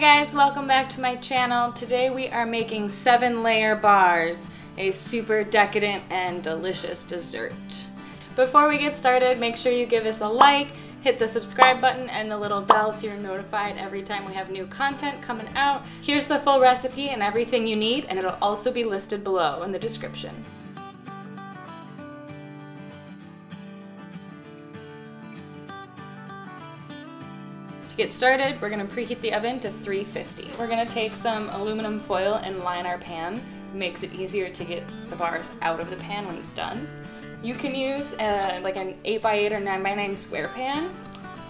Hey guys, welcome back to my channel. Today we are making 7-layer bars, a super decadent and delicious dessert. Before we get started, make sure you give us a like, hit the subscribe button and the little bell so you're notified every time we have new content coming out. Here's the full recipe and everything you need, and it'll also be listed below in the description. Get started, we're going to preheat the oven to 350. We're going to take some aluminum foil and line our pan. It makes it easier to get the bars out of the pan when it's done. You can use like an 8x8 or 9x9 square pan.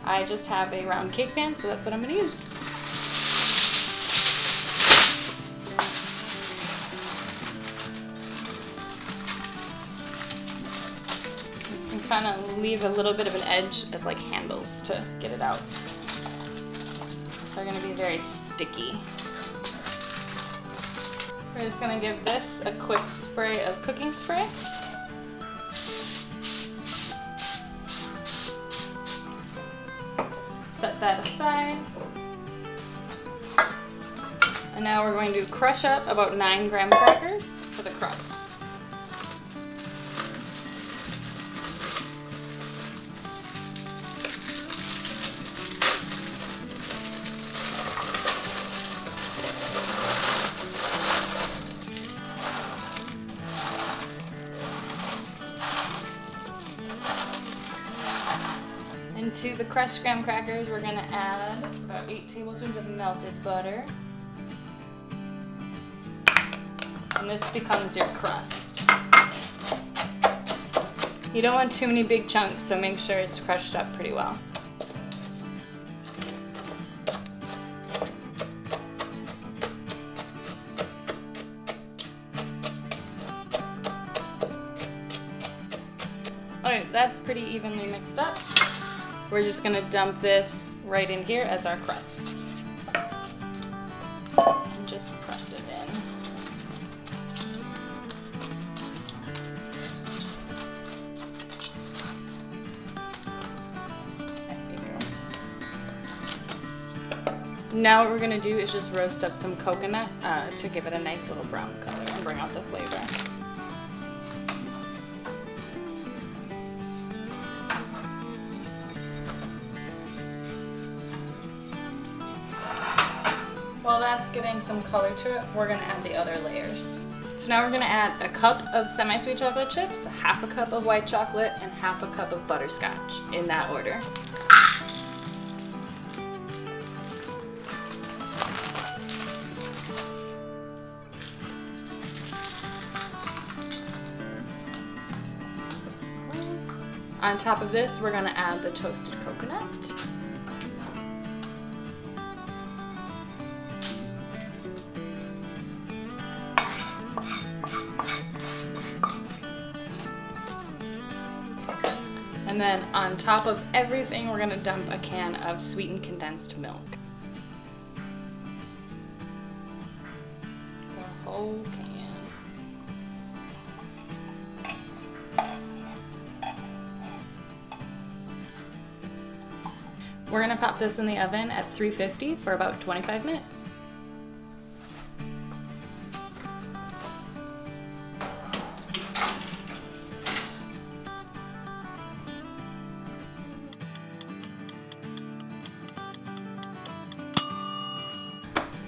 I just have a round cake pan, so that's what I'm going to use. And kind of leave a little bit of an edge as like handles to get it out. They're going to be very sticky. We're just going to give this a quick spray of cooking spray. Set that aside. And now we're going to crush up about 9 graham crackers for the crust. To the crushed graham crackers, we're going to add about 8 tablespoons of melted butter. And this becomes your crust. You don't want too many big chunks, so make sure it's crushed up pretty well. Alright, that's pretty evenly mixed up. We're just going to dump this right in here as our crust. And just press it in. Now what we're going to do is just roast up some coconut to give it a nice little brown color and bring out the flavor. While that's getting some color to it, we're going to add the other layers. So now we're going to add a cup of semi-sweet chocolate chips, half a cup of white chocolate, and half a cup of butterscotch, in that order. On top of this, we're going to add the toasted coconut. And then on top of everything, we're going to dump a can of sweetened condensed milk. The whole can. We're going to pop this in the oven at 350 for about 25 minutes.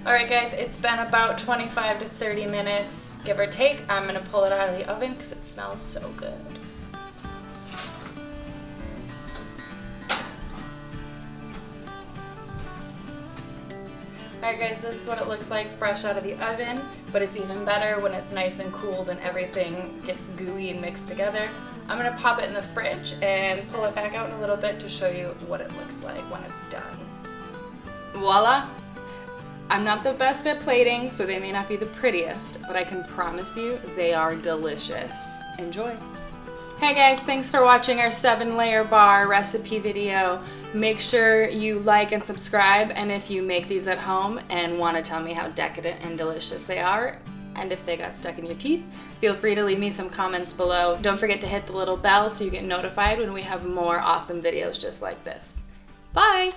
Alright guys, it's been about 25 to 30 minutes, give or take. I'm going to pull it out of the oven because it smells so good. Alright guys, this is what it looks like fresh out of the oven, but it's even better when it's nice and cooled and everything gets gooey and mixed together. I'm going to pop it in the fridge and pull it back out in a little bit to show you what it looks like when it's done. Voila! I'm not the best at plating, so they may not be the prettiest, but I can promise you they are delicious. Enjoy. Hey guys, thanks for watching our 7-layer bar recipe video. Make sure you like and subscribe, and if you make these at home and want to tell me how decadent and delicious they are, and if they got stuck in your teeth, feel free to leave me some comments below. Don't forget to hit the little bell so you get notified when we have more awesome videos just like this. Bye!